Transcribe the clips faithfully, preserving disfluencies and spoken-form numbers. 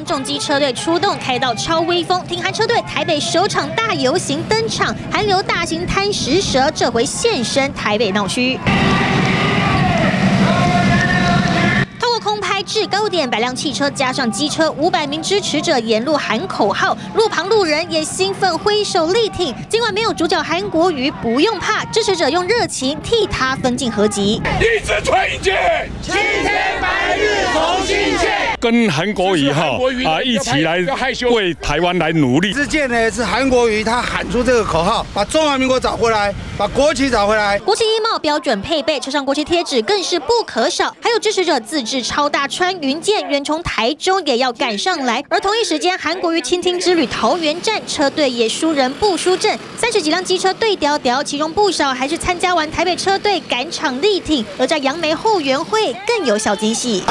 辆重机车队出动，开到超威风，挺韩车队台北首场大游行登场，韩流大型摊食蛇这回现身台北闹区。 制高点，百辆汽车加上机车，五百名支持者沿路喊口号，路旁路人也兴奋挥手力挺。今晚没有主角韩国瑜，不用怕，支持者用热情替他分进合集。一直推进，青天白日同心线。跟韩国瑜哈啊一起来为台湾来努力。这件呢是韩国瑜他喊出这个口号，把中华民国找回来，把国旗找回来。国旗衣帽标准配备，车上国旗贴纸更是不可少。还有支持者自制超大。 穿云箭远从台中也要赶上来，而同一时间，韩国瑜倾听之旅桃园站车队也输人不输阵，三十几辆机车对调调，其中不少还是参加完台北车队赶场力挺，而在杨梅后援会更有小惊喜。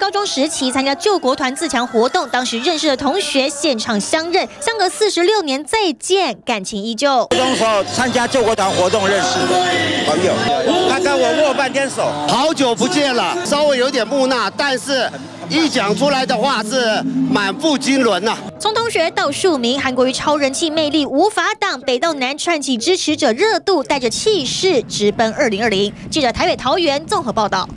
高中时期参加救国团自强活动，当时认识的同学现场相认，相隔四十六年再见，感情依旧。高中时候参加救国团活动认识的朋友，他跟我握半天手，好久不见了，稍微有点木讷，但是一讲出来的话是满腹经纶呐。从同学到庶民，韩国瑜超人气魅力无法挡，北到南串起支持者热度，带着气势直奔二零二零。记者台北桃园综合报道。